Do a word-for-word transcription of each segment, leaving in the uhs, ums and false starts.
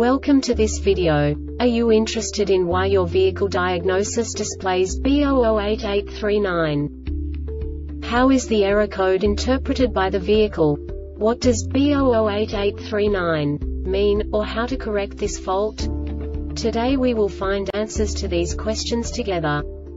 Welcome to this video. Are you interested in why your vehicle diagnosis displays B zero zero eight eight three nine? How is the error code interpreted by the vehicle? What does B zero zero eight eight three nine mean, or how to correct this fault? Today we will find answers to these questions together.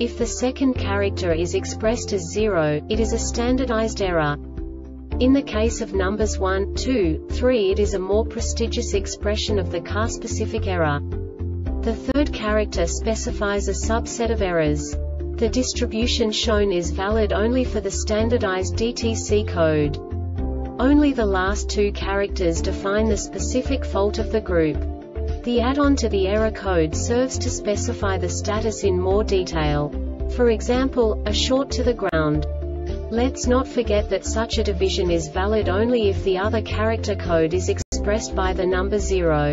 If the second character is expressed as zero, it is a standardized error. In the case of numbers one, two, three, it is a more prestigious expression of the car-specific error. The third character specifies a subset of errors. The distribution shown is valid only for the standardized D T C code. Only the last two characters define the specific fault of the group. The add-on to the error code serves to specify the status in more detail. For example, a short to the ground. Let's not forget that such a division is valid only if the other character code is expressed by the number zero.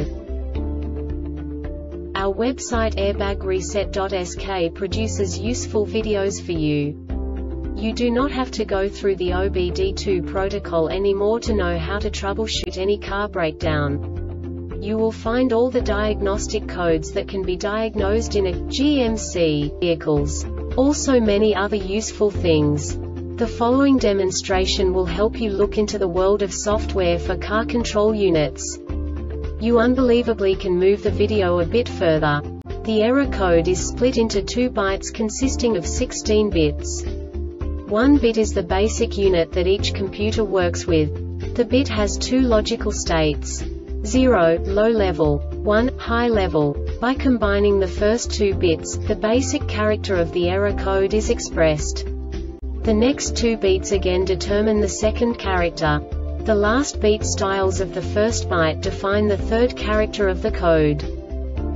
Our website airbag reset dot S K produces useful videos for you. You do not have to go through the O B D two protocol anymore to know how to troubleshoot any car breakdown. You will find all the diagnostic codes that can be diagnosed in a G M C vehicles. Also many other useful things. The following demonstration will help you look into the world of software for car control units. You unbelievably can move the video a bit further. The error code is split into two bytes consisting of sixteen bits. One bit is the basic unit that each computer works with. The bit has two logical states: zero, low level, one, high level. By combining the first two bits, the basic character of the error code is expressed. The next two bits again determine the second character. The last bit styles of the first byte define the third character of the code.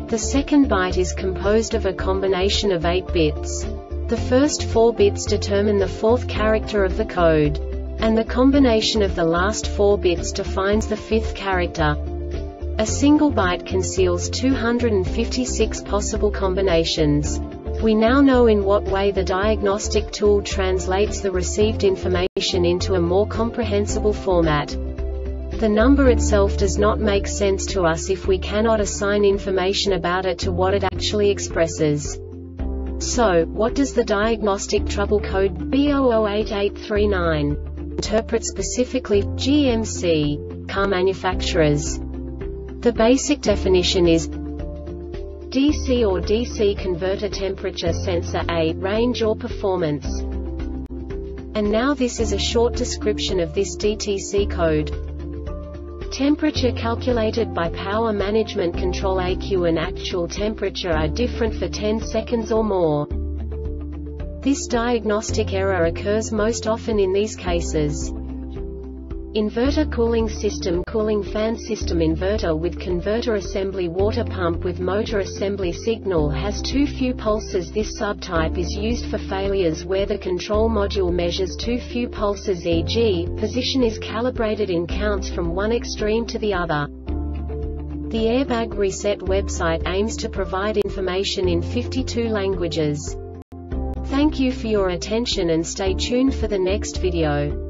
The second byte is composed of a combination of eight bits. The first four bits determine the fourth character of the code, and the combination of the last four bits defines the fifth character. A single byte conceals two hundred fifty-six possible combinations. We now know in what way the diagnostic tool translates the received information into a more comprehensible format. The number itself does not make sense to us if we cannot assign information about it to what it actually expresses. So, what does the diagnostic trouble code B zero zero eight eight three nine interpret specifically, G M C, car manufacturers? The basic definition is D C or D C Converter Temperature Sensor A, Range or Performance. And now this is a short description of this D T C code. Temperature calculated by power management control E C U and actual temperature are different for ten seconds or more. This diagnostic error occurs most often in these cases. Inverter cooling system, cooling fan system, inverter with converter assembly, water pump with motor assembly, signal has too few pulses. This subtype is used for failures where the control module measures too few pulses, for example, position is calibrated in counts from one extreme to the other. The Airbag Reset website aims to provide information in fifty-two languages. Thank you for your attention and stay tuned for the next video.